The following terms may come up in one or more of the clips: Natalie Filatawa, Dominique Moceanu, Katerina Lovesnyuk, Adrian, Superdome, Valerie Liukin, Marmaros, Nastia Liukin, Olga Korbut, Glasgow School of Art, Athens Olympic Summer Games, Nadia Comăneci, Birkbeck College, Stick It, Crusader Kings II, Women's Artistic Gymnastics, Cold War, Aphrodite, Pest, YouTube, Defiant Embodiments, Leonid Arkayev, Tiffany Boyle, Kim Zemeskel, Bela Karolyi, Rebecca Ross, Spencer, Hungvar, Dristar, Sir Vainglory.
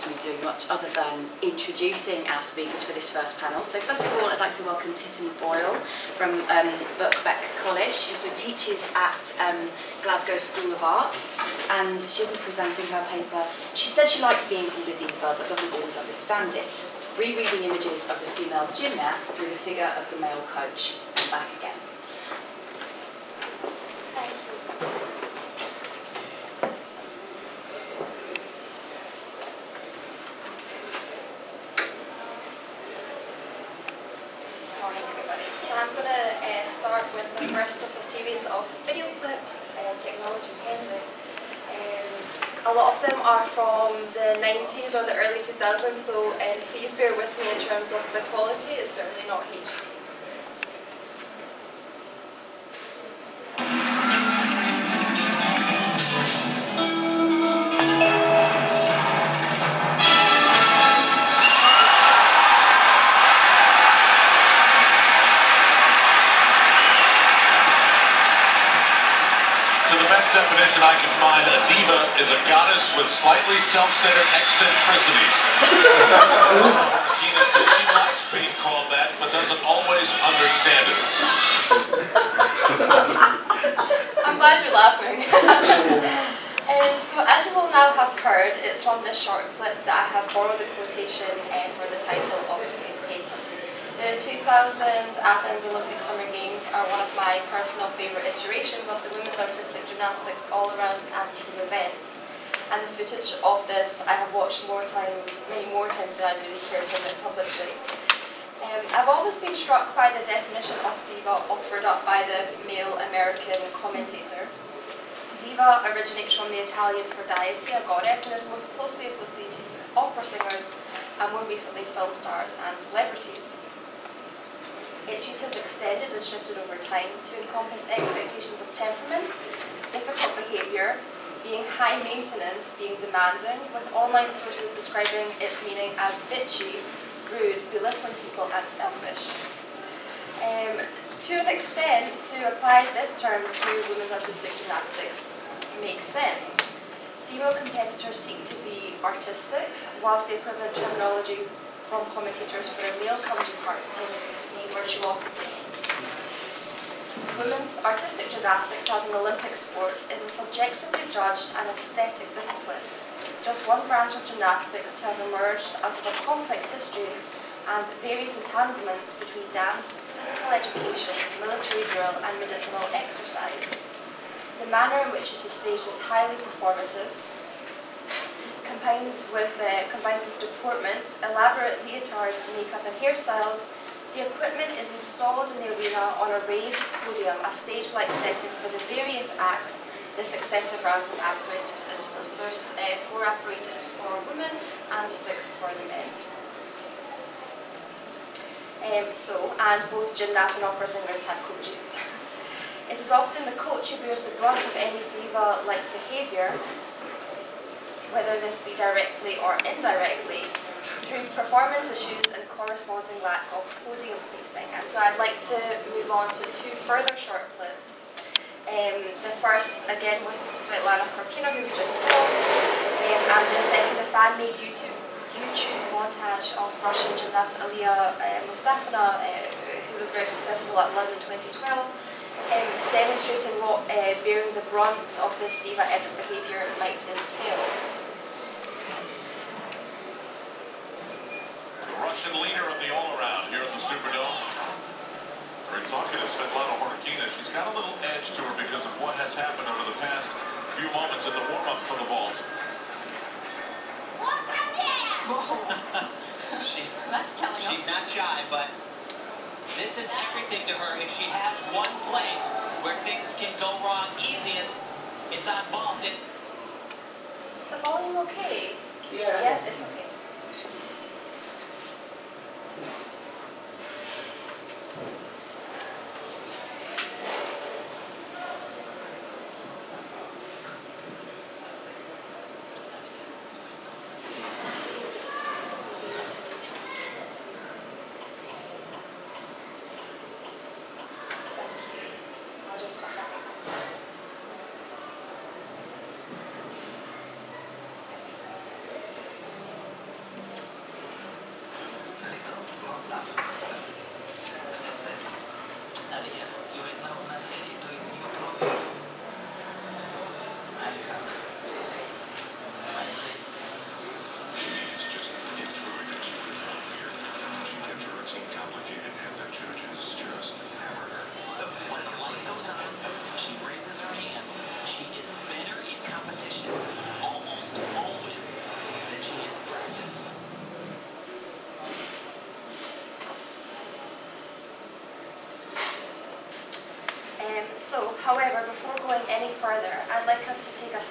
course, we do much other than introducing our speakers for this first panel. So first of all, I'd like to welcome Tiffany Boyle from Birkbeck College. She also teaches at Glasgow School of Art, and she'll be presenting her paper. She said she likes being called a diva, but doesn't always understand it. Rereading images of the female gymnast through the figure of the male coach, and back again. First of a series of video clips, technology pending. A lot of them are from the 90s or the early 2000s, so please bear with me in terms of the quality. It's certainly not HD. Definition I can find, a diva is a goddess with slightly self-centered eccentricities. Khorkina says she likes being called that, but doesn't always understand it. I'm glad you're laughing. So as you will now have heard, it's from this short clip that I have borrowed the quotation for the title of today's paper. The 2000 Athens Olympic Summer Games are one of my personal favourite iterations of the Women's Artistic Gymnastics all-around and team events. And the footage of this I have watched many more times than I really care to admit publicly. I've always been struck by the definition of diva offered up by the male American commentator. Diva originates from the Italian Aphrodite, a goddess, and is most closely associated with opera singers and more recently film stars and celebrities. Its use has extended and shifted over time to encompass expectations of temperament, difficult behaviour, being high maintenance, being demanding, with online sources describing its meaning as bitchy, rude, belittling people and selfish. To an extent, to apply this term to women's artistic gymnastics makes sense. Female competitors seek to be artistic, whilst the equivalent terminology from commentators for their male counterparts tends to be virtuosity. Women's artistic gymnastics as an Olympic sport is a subjectively judged and aesthetic discipline, just one branch of gymnastics to have emerged out of a complex history and various entanglements between dance, physical education, military drill and medicinal exercise. The manner in which it is staged is highly performative, combined with deportment, elaborate leotards, makeup and hairstyles. The equipment is installed in the arena on a raised podium, a stage-like setting for the various acts, the successive rounds of apparatus instance. There's 4 apparatus for women and 6 for the men. And both gymnasts and opera singers have coaches. It is often the coach who bears the brunt of any diva-like behaviour, whether this be directly or indirectly, through performance issues and corresponding lack of podium placing. And so I'd like to move on to 2 further short clips. The first, again, with Svetlana Khorkina, who we just saw, and the second, a fan-made YouTube montage of Russian gymnast Aliyah Mustafana, who was very successful at London 2012, demonstrating what bearing the brunt of this diva-esque behaviour might entail. The Russian leader of the all-around here at the Superdome. We're talking to Svetlana Khorkina. She's got a little edge to her because of what has happened over the past few moments in the warm-up for the vault. She's not shy, but this is everything to her. If she has one place where things can go wrong easiest, it's on vault. Is the volume okay? Yeah, it's okay.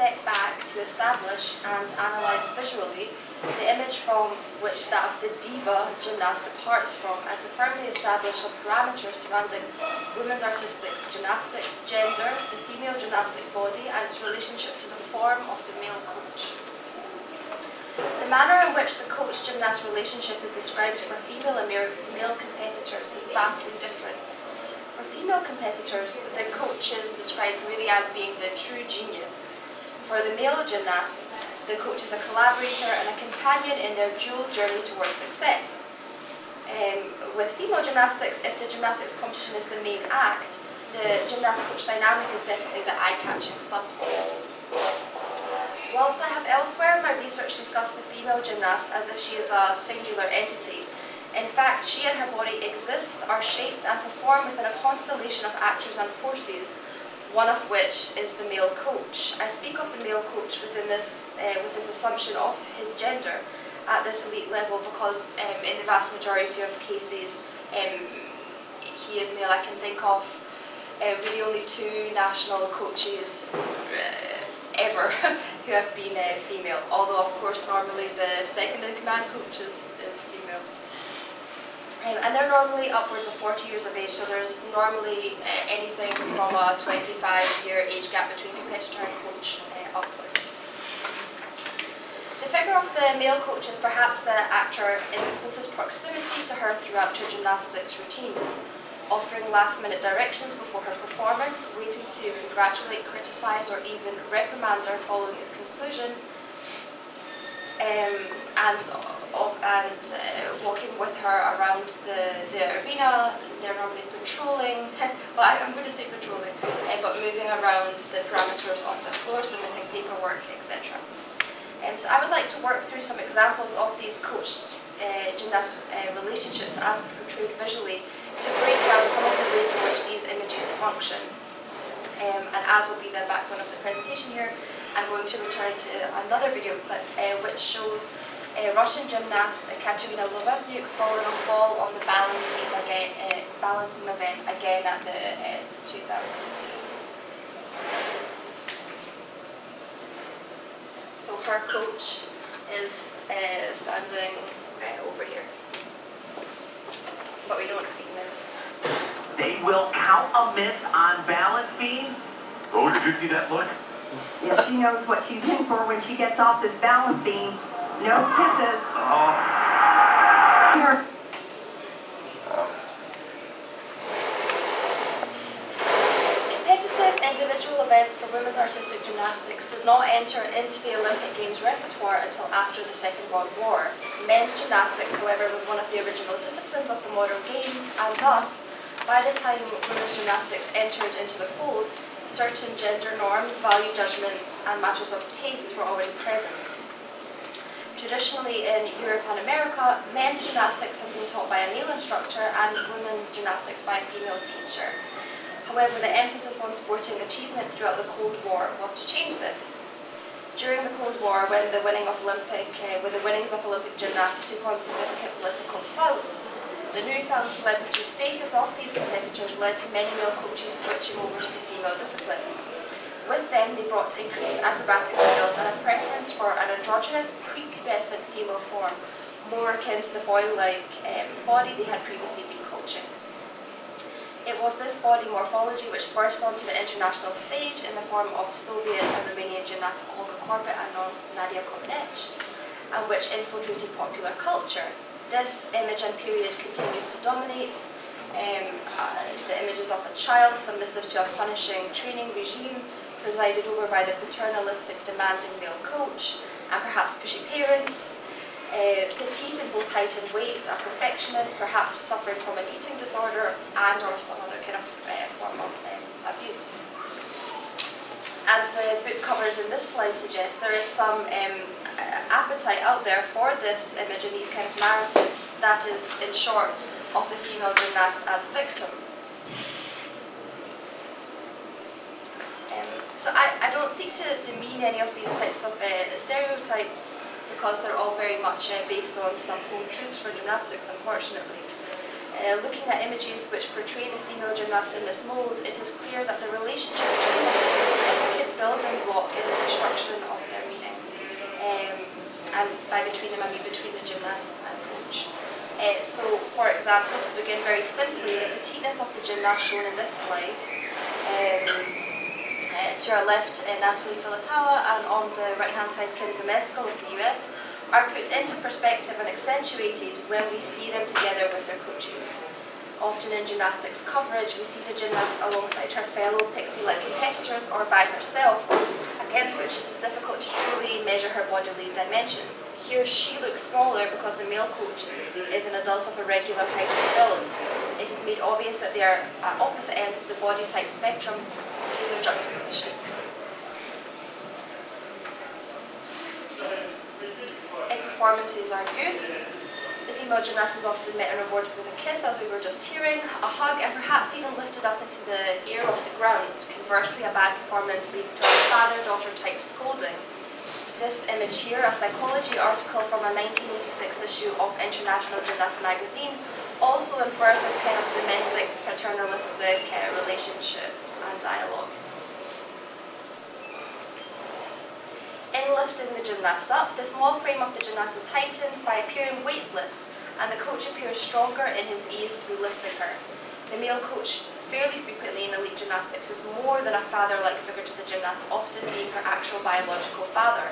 step back to establish and analyse visually the image from which that of the diva gymnast departs from, and to firmly establish a parameter surrounding women's artistic gymnastics, gender, the female gymnastic body and its relationship to the form of the male coach. The manner in which the coach-gymnast relationship is described for female and male competitors is vastly different. For female competitors, the coach is described really as being the true genius. For the male gymnasts, the coach is a collaborator and a companion in their dual journey towards success. With female gymnastics, if the gymnastics competition is the main act, the gymnast-coach dynamic is definitely the eye-catching subplot. Whilst I have elsewhere in my research discussed the female gymnast as if she is a singular entity, in fact, she and her body exist, are shaped and perform within a constellation of actors and forces, one of which is the male coach. I speak of the male coach within this, with this assumption of his gender at this elite level because in the vast majority of cases he is male. I can think of really only two national coaches ever who have been female, although of course normally the second in command coach is female. And they're normally upwards of 40 years of age, so there's normally anything from a 25-year age gap between competitor and coach upwards. The figure of the male coach is perhaps the actor in the closest proximity to her throughout her gymnastics routines, offering last-minute directions before her performance, waiting to congratulate, criticise or even reprimand her following its conclusion, walking with her around the arena. They're normally patrolling, well I'm going to say patrolling, but moving around the parameters of the floor, submitting paperwork, etc. So I would like to work through some examples of these coach-gymnast relationships as portrayed visually to break down some of the ways in which these images function. And as will be the background of the presentation here, I'm going to return to another video clip which shows a Russian gymnast, Katerina Lovesnyuk, following a fall on the balancing event again at the 2000 Games. So her coach is standing over here, but we don't see miss. They will count a miss on balance beam. Oh, did you see that look? Yeah, she knows what she's in for when she gets off this balance beam. No kisses. Oh. Here. Competitive individual events for women's artistic gymnastics did not enter into the Olympic Games repertoire until after the Second World War. Men's gymnastics, however, was one of the original disciplines of the modern games, and thus, by the time women's gymnastics entered into the fold, certain gender norms, value judgments, and matters of taste were already present. Traditionally in Europe and America, men's gymnastics has been taught by a male instructor and women's gymnastics by a female teacher. However, the emphasis on sporting achievement throughout the Cold War was to change this. During the Cold War, when the winnings of Olympic gymnasts took on significant political clout, the newfound celebrity status of these competitors led to many male coaches switching over to the female discipline. With them, they brought increased acrobatic skills and a preference for an androgynous, prepubescent female form, more akin to the boy-like body they had previously been coaching. It was this body morphology which burst onto the international stage in the form of Soviet and Romanian gymnasts Olga Korbut and Nadia Comăneci, and which infiltrated popular culture. This image and period continues to dominate the images of a child submissive to a punishing training regime, presided over by the paternalistic, demanding male coach, and perhaps pushy parents, petite in both height and weight, a perfectionist, perhaps suffering from an eating disorder and or some other kind of form of abuse. As the book covers in this slide suggest, there is some appetite out there for this image and these kind of narratives, that is, in short, of the female gymnast as victim. So I don't seek to demean any of these types of stereotypes because they're all very much based on some home truths for gymnastics, unfortunately. Looking at images which portray the female gymnast in this mould, it is clear that the relationship between them is a significant building block in the construction by between them I mean between the gymnast and coach. So for example, to begin very simply, the petiteness of the gymnast shown in this slide, to our left Natalie Filatawa, and on the right hand side Kim Zemeskel of the US, are put into perspective and accentuated when we see them together with their coaches. Often in gymnastics coverage, we see the gymnast alongside her fellow pixie-like competitors or by herself, against which it is difficult to truly measure her bodily dimensions. Here she looks smaller because the male coach is an adult of a regular height and build. It is made obvious that they are at opposite ends of the body type spectrum through their juxtaposition. If performances are good, the female gymnast is often met and rewarded with a kiss, as we were just hearing, a hug, and perhaps even lifted up into the air off the ground. Conversely, a bad performance leads to a father-daughter type scolding. This image here, a psychology article from a 1986 issue of International Gymnast magazine, also infers this kind of domestic, paternalistic relationship and dialogue. In lifting the gymnast up, the small frame of the gymnast is heightened by appearing weightless, and the coach appears stronger in his ease through lifting her. The male coach fairly frequently in elite gymnastics is more than a father-like figure to the gymnast, often being her actual biological father.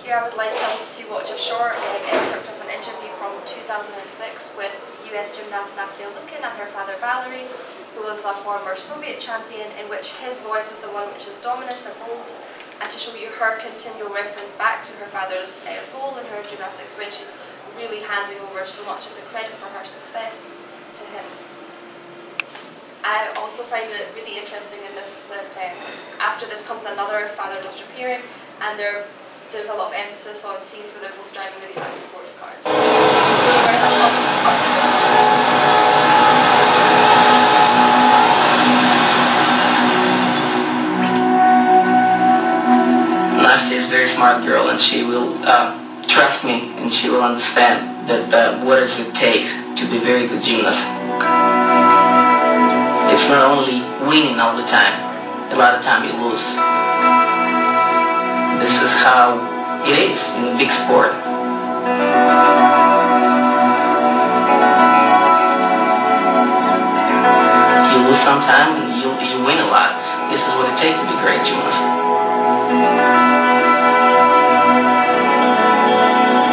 Here I would like us to watch a short excerpt of an interview from 2006 with US gymnast Nastia Liukin and her father Valerie, who was a former Soviet champion, in which his voice is the one which is dominant and bold, and to show you her continual reference back to her father's role in her gymnastics when she's really handing over so much of the credit for her success to him. I also find it really interesting in this clip, after this comes another father-daughter pairing, and there's a lot of emphasis on scenes where they're both driving really fancy sports cars. Nastia is a very smart girl, and she will trust me, and she will understand that what does it take to be a very good gymnast. It's not only winning all the time, a lot of time you lose. This is how it is in a big sport. You lose some time, and you win a lot. This is what it takes to be a great gymnast.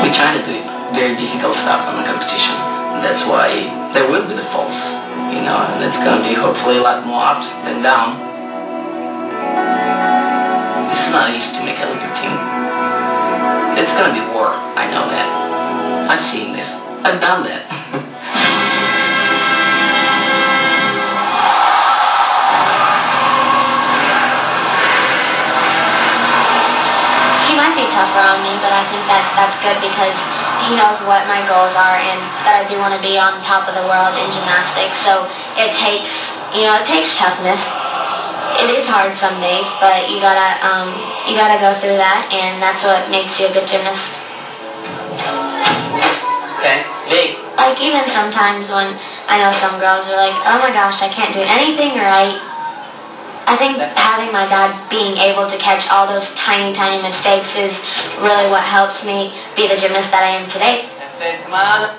We try to do very difficult stuff on the competition. That's why there will be the falls, you know, and it's going to be hopefully a lot more ups than down. This is not easy to make an Olympic team. It's going to be war, I know that. I've seen this, I've done that. Be tougher on me, but I think that's good because he knows what my goals are and that I do want to be on top of the world in gymnastics. So it takes, it takes toughness. It is hard some days, but you gotta go through that, and that's what makes you a good gymnast. Okay. Hey. Like even sometimes when I know some girls are like, oh my gosh, I can't do anything right. I think having my dad being able to catch all those tiny, tiny mistakes is really what helps me be the gymnast that I am today. That's it. Come on.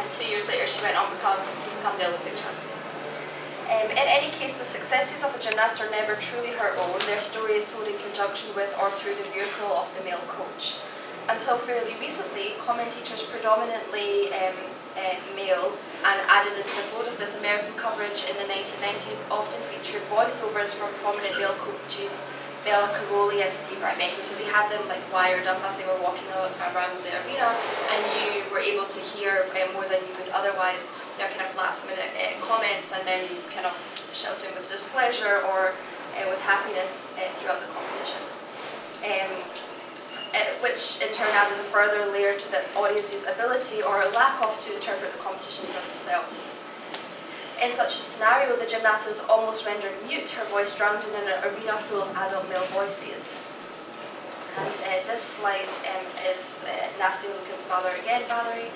And 2 years later, she went on to become the Olympic champion. In any case, the successes of a gymnast are never truly her own. Their story is told in conjunction with or through the vehicle of the male coach. Until fairly recently, commentators predominantly male and added into the fold of this American coverage in the 1990s often featured voiceovers from prominent male coaches, Bela Karolyi and Steve Rimecki. So they had them like wired up as they were walking around the arena, and you were able to hear more than you could otherwise their kind of last minute comments, and then kind of shouting with displeasure or with happiness throughout the competition. Which in turn added a further layer to the audience's ability or lack of to interpret the competition for themselves. In such a scenario, the gymnast is almost rendered mute, her voice drowned in an arena full of adult male voices. And this slide is Nastia Liukin's father again, Valerie,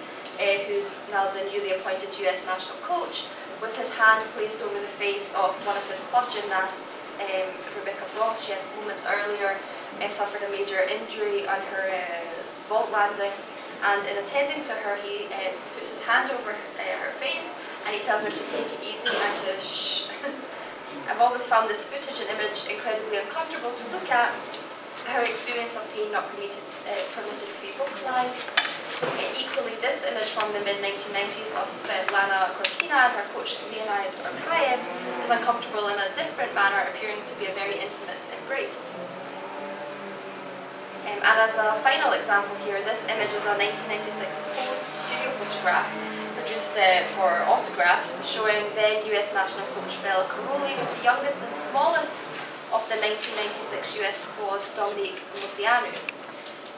who's now the newly appointed US national coach, with his hand placed over the face of one of his club gymnasts, Rebecca Ross. She had moments earlier suffered a major injury on her vault landing, and in attending to her, he puts his hand over her face and he tells her to take it easy and to shh. I've always found this footage and image incredibly uncomfortable to look at. Her experience of pain not permitted to be vocalised. Equally, this image from the mid-1990s of Svetlana Khorkina and her coach Leonid Arkayev is uncomfortable in a different manner, appearing to be a very intimate embrace. And as a final example here, this image is a 1996 posed studio photograph produced for autographs, showing then US national coach Bela Karolyi with the youngest and smallest of the 1996 US squad, Dominique Moceanu.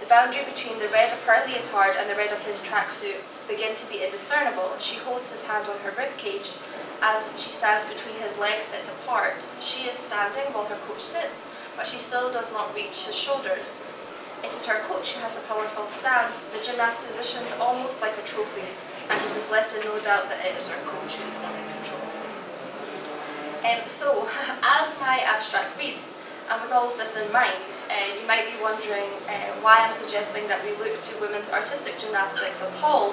The boundary between the red of her leotard and the red of his tracksuit begin to be indiscernible. She holds his hand on her ribcage as she stands between his legs set apart. She is standing while her coach sits, but she still does not reach his shoulders. It is her coach who has the powerful stance, the gymnast positioned almost like a trophy, and it is left in no doubt that it is her coach who is the one in control. So, as my abstract reads, and with all of this in mind, you might be wondering why I'm suggesting that we look to women's artistic gymnastics at all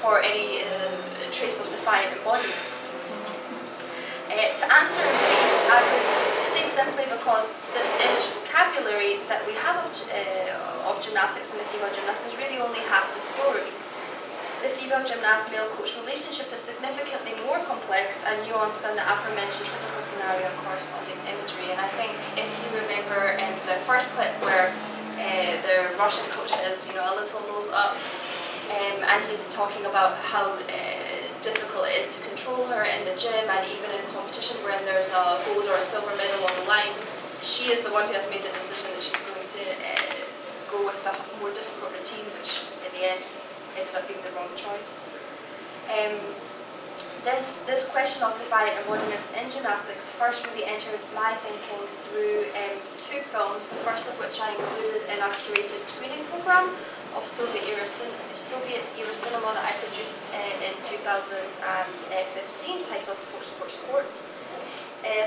for any trace of defiant embodiments. To answer in brief, I would say simply because this image vocabulary that we have of gymnastics and the female gymnast is really only half the story. The female gymnast-male coach relationship is significantly more complex and nuanced than the aforementioned typical scenario and corresponding imagery. And I think if you remember in the first clip where the Russian coach is, you know, a little nose up, and he's talking about how difficult it is to control her in the gym and even in competition when there's a gold or a silver medal on the line, she is the one who has made the decision that she's going to go with a more difficult routine, which in the end ended up being the wrong choice. This question of defiant embodiments in gymnastics first really entered my thinking through two films, the first of which I included in a curated screening program of Soviet era cinema that I produced in 2015, titled Sport, Sport, Sports.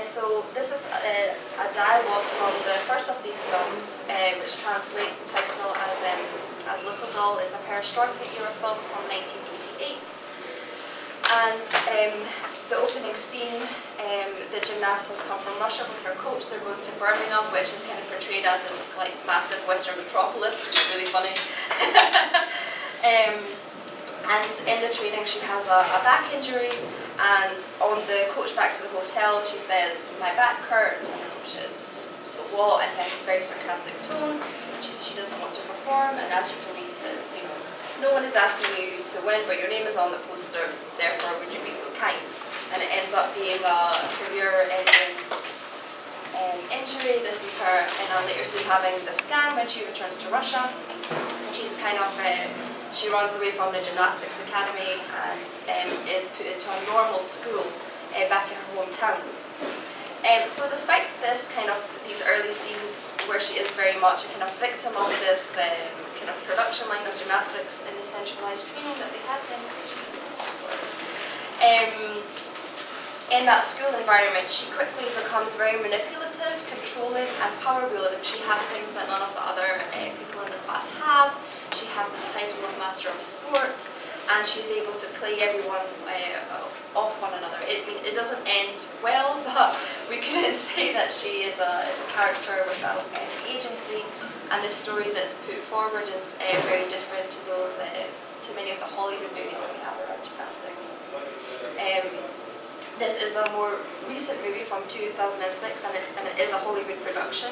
So this is a dialogue from the first of these films, which translates the title as Little Doll. It's a Perestroika-era film from 1988. And the opening scene, the gymnast has come from Russia with her coach. They're going to Birmingham, which is kind of portrayed as this like massive Western metropolis, which is really funny. And in the training, she has a back injury. And on the coach back to the hotel, she says, "My back hurts," and the coach says, "So what?" And then it's a very sarcastic tone. She says she doesn't want to perform, and as you can read, he says, "You know, no one is asking you to win, but your name is on the poster, therefore would you be so kind?" And it ends up being a career-ending injury. This is her in a later scene having the scan when she returns to Russia. And she's kind of, she runs away from the gymnastics academy and is put into a normal school back in her hometown. So despite this kind of, these early scenes where she is very much a kind of victim of this kind of production line of gymnastics and the centralised training that they had then. In that school environment, she quickly becomes very manipulative, controlling and power wielding. She has things that none of the other people in the class have. She has this title of Master of Sport, and she's able to play everyone off one another. I mean, it doesn't end well, but we couldn't say that she is a character without agency. And the story that's put forward is very different to those, to many of the Hollywood movies that we have around gymnastics. This is a more recent movie from 2006, and it is a Hollywood production.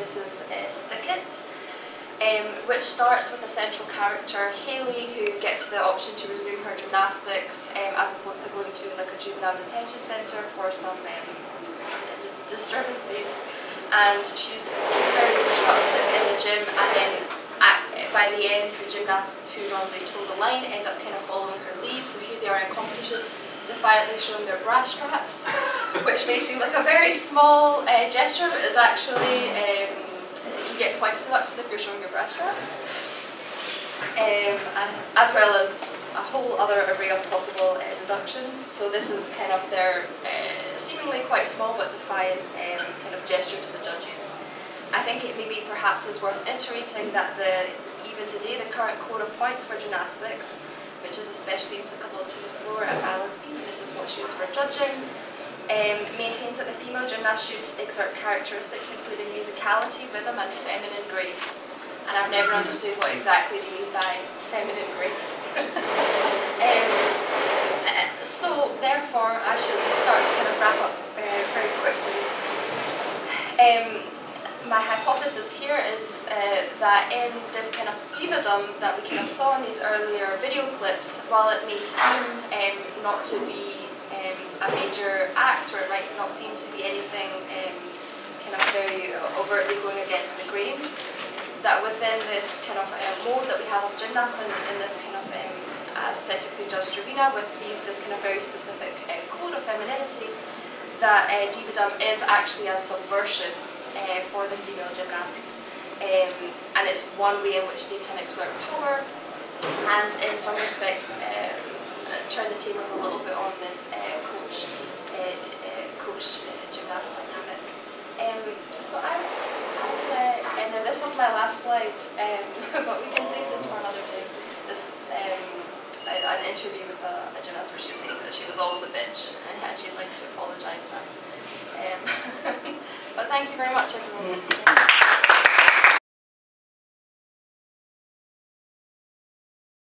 This is Stick It, which starts with a central character, Hayley, who gets the option to resume her gymnastics as opposed to going to like a juvenile detention centre for some disturbances. And she's very disruptive in the gym, and then by the end the gymnasts who normally toe the line end up kind of following her lead, so here they are in competition defiantly showing their bra straps, which may seem like a very small gesture, but is actually, you get points deducted if you're showing your bra strap, as well as a whole other array of possible deductions. So this is kind of their seemingly quite small but defiant kind of gesture to the judges. I think it maybe perhaps is worth iterating that even today the current code of points for gymnastics, which is especially applicable to the floor and balance beam, this is what's used for judging, maintains that the female gymnast should exert characteristics including musicality, rhythm and feminine grace. And I've never understood what exactly they mean by feminine grace. So therefore I should start to kind of wrap up very quickly. My hypothesis here is that in this kind of divadom that we kind of saw in these earlier video clips, while it may seem not to be a major act, or it might not seem to be anything kind of very overtly going against the grain, that within this kind of mode that we have of gymnasts in this kind of aesthetically judged arena with this kind of very specific code of femininity, that divadom is actually a subversion for the female gymnast. And it's one way in which they can exert power and in some respects turn the tables a little bit on this coach-gymnast dynamic. So I this was my last slide, but we can save this for another day. This an interview with a gymnast where she was saying that she was always a bitch and she'd like to apologise now. But thank you very much, everyone.